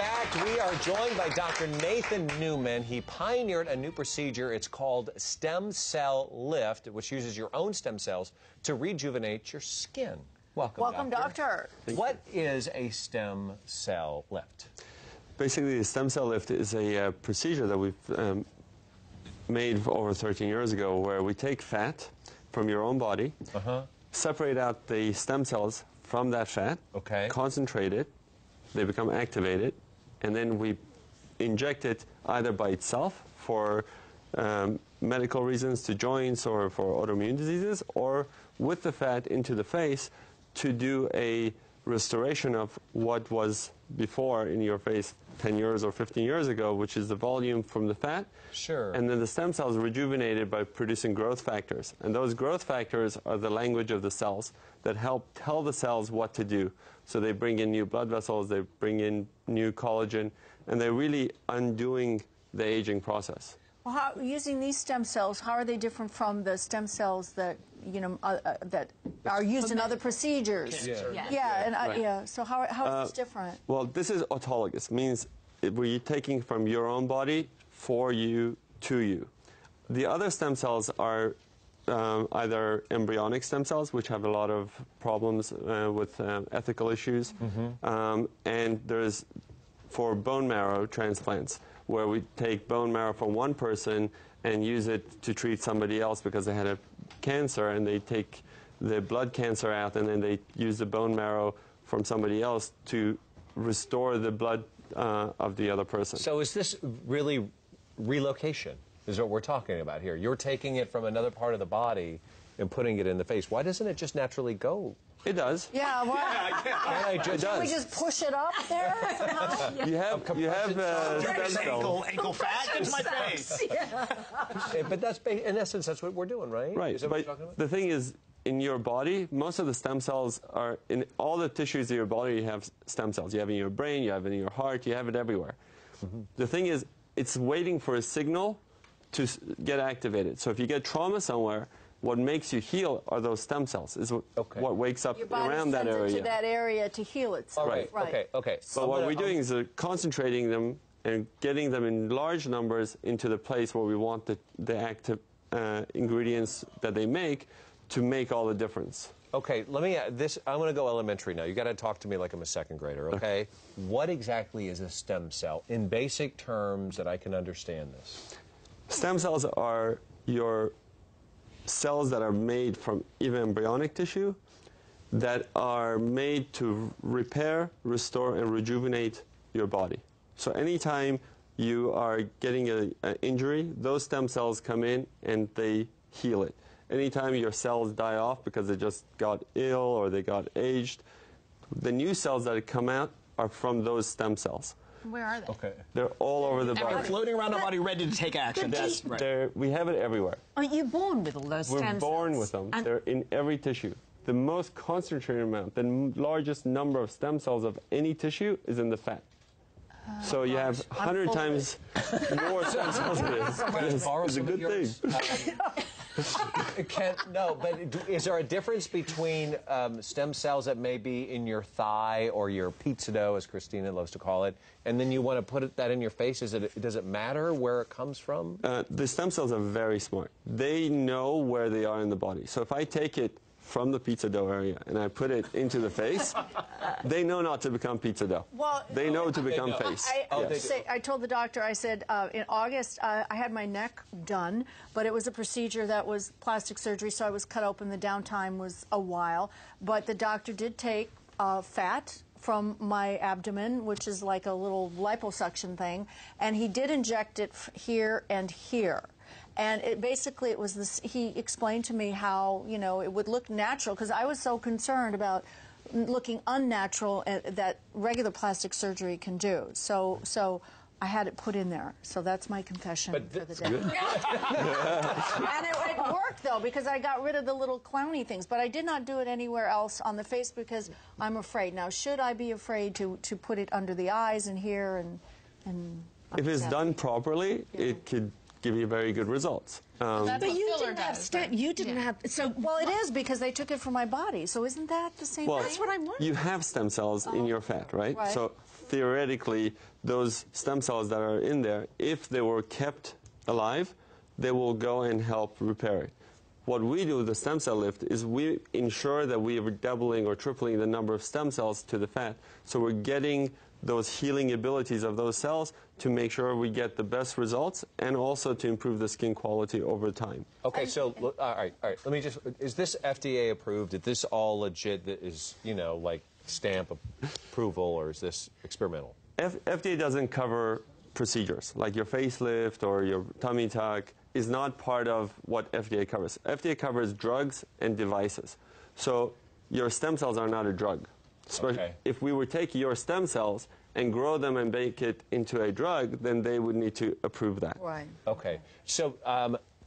fact, we are joined by Dr. Nathan Newman. He pioneered a new procedure. It's called Stem Cell Lift, which uses your own stem cells to rejuvenate your skin. Welcome, Welcome, Doctor. What is a stem cell lift? Basically, the stem cell lift is a procedure that we've made over 13 years ago, where we take fat from your own body, separate out the stem cells from that fat, concentrate it, they become activated, and then we inject it either by itself for medical reasons to joints or for autoimmune diseases, or with the fat into the face to do a restoration of what was before in your face 10 years or 15 years ago, which is the volume from the fat. Sure. And then the stem cells rejuvenated by producing growth factors. And those growth factors are the language of the cells that help tell the cells what to do. So they bring in new blood vessels, they bring in new collagen, and they're really undoing the aging process. Well, how, using these stem cells, how are they different from the stem cells that that are used in other procedures? So how is this different? Well, this is autologous. Means we're taking from your own body for you to you. The other stem cells are either embryonic stem cells, which have a lot of problems with ethical issues, and there's for bone marrow transplants, where we take bone marrow from one person and use it to treat somebody else because they had a cancer, and they take the blood cancer out, and then they use the bone marrow from somebody else to restore the blood of the other person. So is this really relocation is what we're talking about here? You're taking it from another part of the body and putting it in the face. Why doesn't it just naturally go? It does. Yeah, well, Can we just push it up there? You have ankle fat in my face. But that's in essence that's what we're doing, right? Right. Is that what you're talking about? The thing is, in your body, most of the stem cells are in all the tissues of your body. You have stem cells. You have it in your brain. You have it in your heart. You have it everywhere. The thing is, it's waiting for a signal to get activated. So if you get trauma somewhere, what makes you heal are those stem cells. Is what wakes up around that area. To that area to heal itself. Right. So what we're doing is concentrating them and getting them in large numbers into the place where we want the active ingredients that they make to make all the difference. Okay, let me. I'm going to go elementary now. You got to talk to me like I'm a second grader. Okay. What exactly is a stem cell in basic terms that I can understand this? Stem cells are your cells that are made from even embryonic tissue that are made to repair, restore, and rejuvenate your body. So anytime you are getting an injury, those stem cells come in and they heal it. Anytime your cells die off because they just got ill or they got aged, the new cells that come out are from those stem cells. Where are they? Okay. They're all over the body. They're floating around the body ready to take action. That's right. We have it everywhere. Are you born with all those stem cells? We're born with them. And they're in every tissue. The most concentrated amount, the largest number of stem cells of any tissue is in the fat. So you have 100 times more stem cells than this. It's a good thing. But is there a difference between stem cells that may be in your thigh or your pizza dough, as Christina loves to call it, and then you want to put that in your face? Does it matter where it comes from? The stem cells are very smart. They know where they are in the body. So if I take it from the pizza dough area and I put it into the face, they know not to become pizza dough. Well, they know to become face. I told the doctor, I said, in August, I had my neck done, but it was a procedure that was plastic surgery, so I was cut open. The downtime was a while, but the doctor did take fat from my abdomen, which is like a little liposuction thing, and he did inject it here and here. And it basically, it was this, he explained to me how, you know, it would look natural, because I was so concerned about looking unnatural that regular plastic surgery can do. So I had it put in there. So that's my confession for the day. Good. And it worked, though, because I got rid of the little clowny things. But I did not do it anywhere else on the face because I'm afraid. Now, should I be afraid to put it under the eyes and here and... If it's done properly, it could give you very good results. But you didn't have stem. You didn't have. So well, it is because they took it from my body. So isn't that the same? Well, that's what I'm wondering. You have stem cells in your fat, right? So theoretically, those stem cells that are in there, if they were kept alive, they will go and help repair it. What we do with the stem cell lift is we ensure that we are doubling or tripling the number of stem cells to the fat. So we're getting those healing abilities of those cells to make sure we get the best results and also to improve the skin quality over time. Okay, so, all right, let me just, is this FDA approved? Is this all legit? That is, you know, like stamp approval, or is this experimental? FDA doesn't cover procedures like your facelift or your tummy tuck. Is not part of what FDA covers. FDA covers drugs and devices. So your stem cells are not a drug. Okay. If we were to take your stem cells and grow them and make it into a drug, then they would need to approve that. Right. Okay. So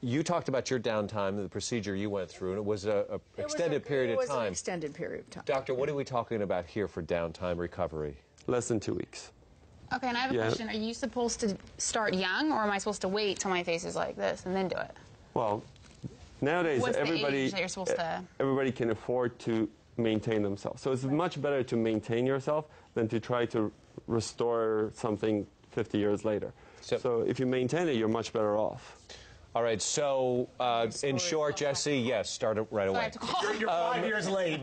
you talked about your downtime, the procedure you went through, and it was an extended period of time. Doctor, what are we talking about here for downtime recovery? Less than 2 weeks. Okay, and I have a question. Are you supposed to start young, or am I supposed to wait till my face is like this and then do it? Well, nowadays everybody can afford to maintain themselves. So it's much better to maintain yourself than to try to restore something 50 years later. So if you maintain it, you're much better off. All right, so in short, Jesse, yes, start it right away. You're 5 years late.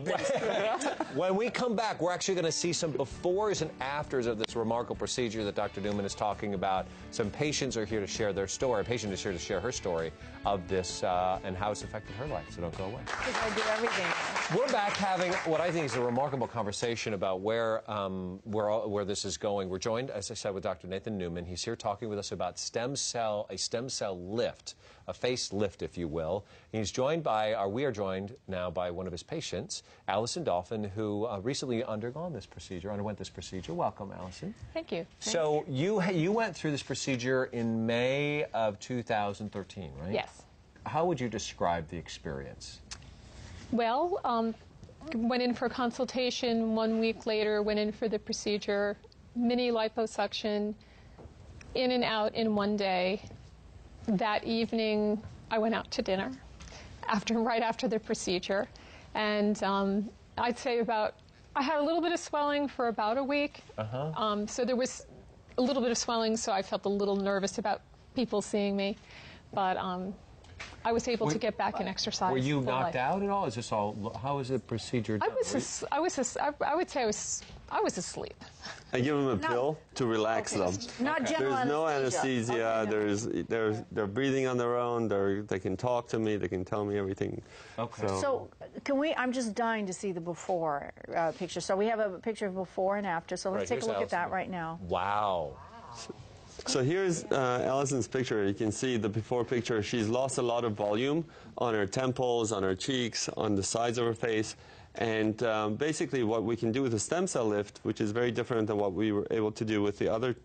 When we come back, we're actually going to see some befores and afters of this remarkable procedure that Dr. Newman is talking about. Some patients are here to share their story. A patient is here to share her story of this and how it's affected her life, so don't go away. Because I do everything. We're back having what I think is a remarkable conversation about where this is going. We're joined, as I said, with Dr. Nathan Newman. He's here talking with us about a stem cell lift. A facelift, if you will. And he's joined by, or we are joined now by one of his patients, Allison Dolphin, who recently underwent this procedure. Welcome, Allison. Thank you. So you went through this procedure in May of 2013, right? Yes. How would you describe the experience? Well, went in for consultation 1 week later, went in for the procedure, mini liposuction, in and out in 1 day. That evening, I went out to dinner right after the procedure, and I'd say I had a little bit of swelling for about a week. So there was a little bit of swelling, so I felt a little nervous about people seeing me, but I was able to get back and exercise. Were you knocked out at all? Is this all? How is the procedure done? I would say I was asleep. I give them a pill to relax them. There's no anesthesia. They're breathing on their own. They can talk to me. They can tell me everything. Okay. So can we? I'm just dying to see the before picture. So we have a picture of before and after. So let's take a look at that right now. Wow. So here's Allison's picture. You can see the before picture. She's lost a lot of volume on her temples, on her cheeks, on the sides of her face. And basically what we can do with a stem cell lift, which is very different than what we were able to do with the other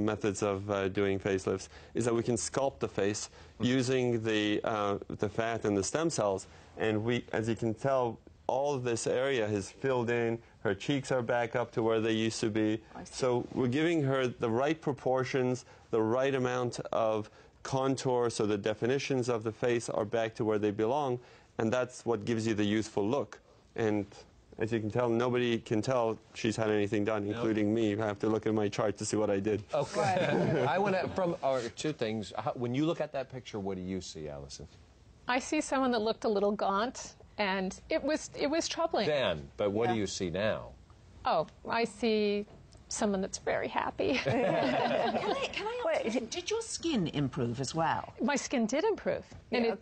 methods of doing facelifts, is that we can sculpt the face using the fat and the stem cells. And we, as you can tell, all of this area is filled in. Her cheeks are back up to where they used to be. So we're giving her the right proportions, the right amount of contour, so the definitions of the face are back to where they belong, and that's what gives you the youthful look. And as you can tell, nobody can tell she's had anything done, including me. I have to look at my chart to see what I did. Okay. I want to, two things. When you look at that picture, what do you see, Allison? I see someone that looked a little gaunt. And it was troubling then, but what do you see now? Oh, I see someone that's very happy. Can I ask, did your skin improve as well? My skin did improve, and it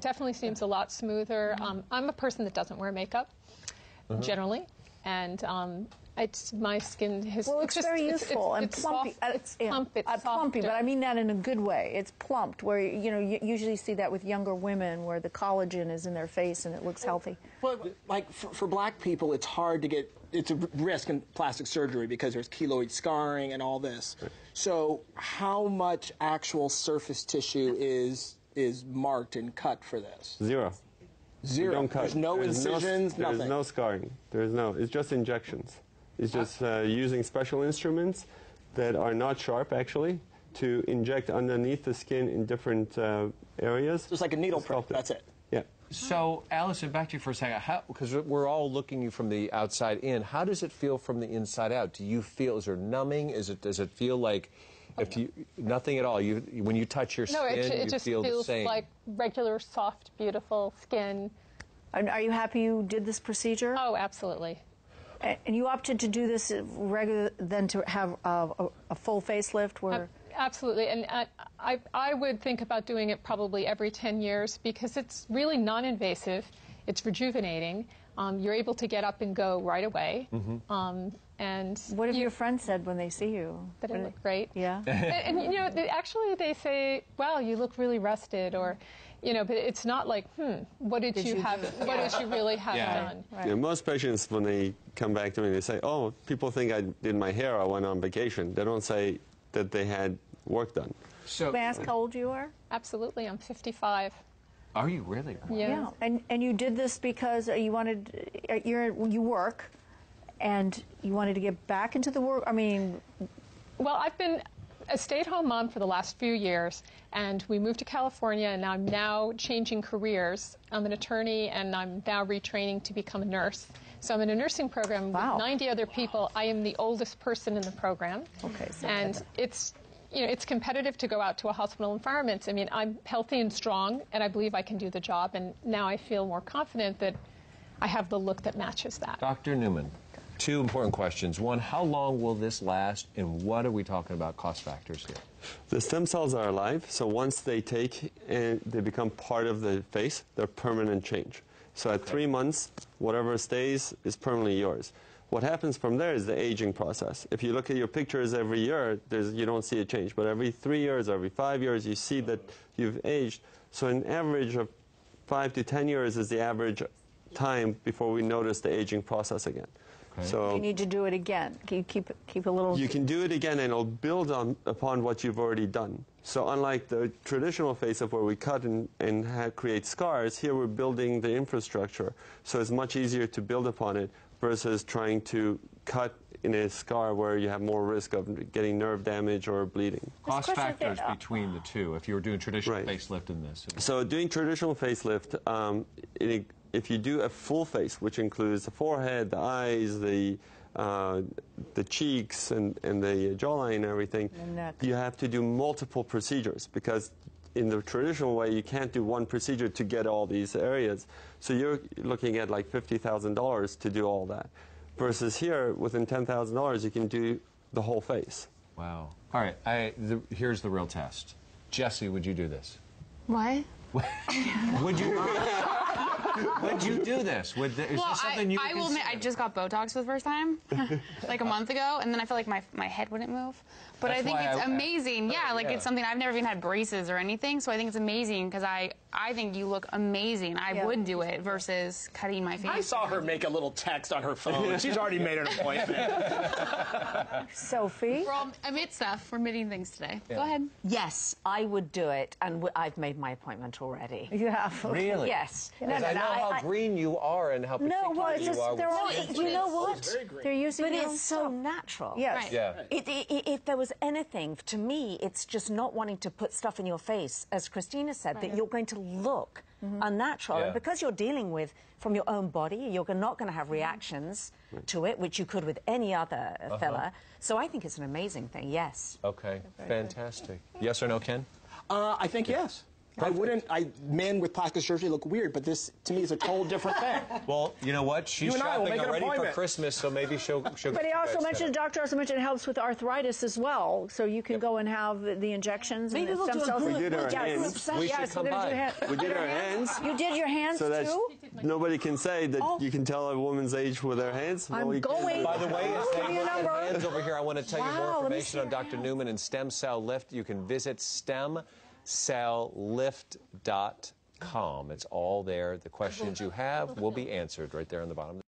definitely seems a lot smoother. I'm a person that doesn't wear makeup generally, and my skin has. Well, it's very useful and plumpy. It's plumpy, but I mean that in a good way. It's plumped, where you usually see that with younger women, where the collagen is in their face and it looks healthy. Well, like for black people, it's hard to get. It's a risk in plastic surgery because there's keloid scarring and all this. So, how much actual surface tissue is marked and cut for this? Zero. Zero. There's no incisions. Nothing. There's no scarring. There's no. It's just injections. It's just using special instruments that are not sharp, actually, to inject underneath the skin in different areas. So it's like a needle prick, that's it? Yeah. So, Allison, back to you for a second, because we're all looking you from the outside in. How does it feel from the inside out? Do you feel, is there numbing? Is it, does it feel like if you, nothing at all? You, when you touch your skin, it just feel feels the same. Like regular, soft, beautiful skin. Are you happy you did this procedure? Oh, absolutely. And you opted to do this rather than to have a full facelift? Where absolutely. And I would think about doing it probably every 10 years because it's really non-invasive. It's rejuvenating. You're able to get up and go right away. Mm-hmm. And what have your friends said when they see you? That it looked great. Yeah. And you know, actually they say, wow, you look really rested, or... You know, but it's not like, what did you have? What did you really have done? Right. Yeah, most patients, when they come back to me, they say, "Oh, people think I did my hair. I went on vacation." They don't say that they had work done. So, may I ask how old you are? Absolutely, I'm 55. Are you really? Yeah. And you did this because you wanted you work, and you wanted to get back into the work. I mean, well, I've been a stay-at-home mom for the last few years, and we moved to California, and I'm now changing careers. I'm an attorney, and I'm now retraining to become a nurse. So I'm in a nursing program with 90 other people. I am the oldest person in the program. Okay. So it's, you know, it's competitive to go out to a hospital environment. I mean, I'm healthy and strong, and I believe I can do the job, and now I feel more confident that I have the look that matches that. Dr. Newman. Two important questions. One, how long will this last, and what are we talking about cost factors here? The stem cells are alive, so once they take and they become part of the face, they're permanent change. So at 3 months, whatever stays is permanently yours. What happens from there is the aging process. If you look at your pictures every year, you don't see a change, but every 3 years, every 5 years, you see that you've aged. So an average of 5 to 10 years is the average time before we notice the aging process again. So you need to do it again. Can you keep a little... You can do it again, and it'll build on upon what you've already done. So unlike the traditional facelift where we cut and create scars, here we're building the infrastructure. So it's much easier to build upon it versus trying to cut in a scar where you have more risk of getting nerve damage or bleeding. Cost factors between the two, if you were doing traditional facelift and this. So doing traditional facelift, if you do a full face, which includes the forehead, the eyes, the cheeks, and the jawline and everything, you have to do multiple procedures, because in the traditional way, you can't do one procedure to get all these areas. So you're looking at like $50,000 to do all that. Versus here, within $10,000, you can do the whole face. Wow. All right, here's the real test. Jesse, would you do this? What? Would you... Would you do this? Is this something you would consider? I just got Botox for the first time, like a month ago, and then I felt like my head wouldn't move. But I think it's amazing. It's something I've never even had braces or anything, so I think it's amazing because I think you look amazing. I would do it versus cutting my face. I saw her make a little text on her phone. She's already made an appointment. Sophie? I made stuff. We're admitting things today. Yeah. Go ahead. Yes, I would do it, and I've made my appointment already. You have? Really? Yes. No, how green you are and how particular you are. You know what? It's very green. They're using it's so natural. Yes. Right. Yeah. If there was anything, to me, it's just not wanting to put stuff in your face, as Christina said, that you're going to look unnatural. Yeah. And because you're dealing with from your own body, you're not going to have reactions to it, which you could with any other fella. So I think it's an amazing thing, yes. Okay, fantastic. Yes or no, Ken? I think yes. Perfect. Men with plastic surgery look weird, but this, to me, is a total different thing. Well, you know what? She's shopping already for Christmas, so maybe she'll But he also mentioned, the doctor also mentioned, it helps with arthritis as well, so you can go and have the injections and the stem cells. We did our hands. We should come by. We did our hands. You did your hands, so too? Nobody can say that you can tell a woman's age with her hands. I'm going. By the way, if they look at hands over here, I want to tell you more information on Dr. Newman and Stem Cell Lift. You can visit StemCellLift.com. It's all there. The questions you have will be answered right there on the bottom.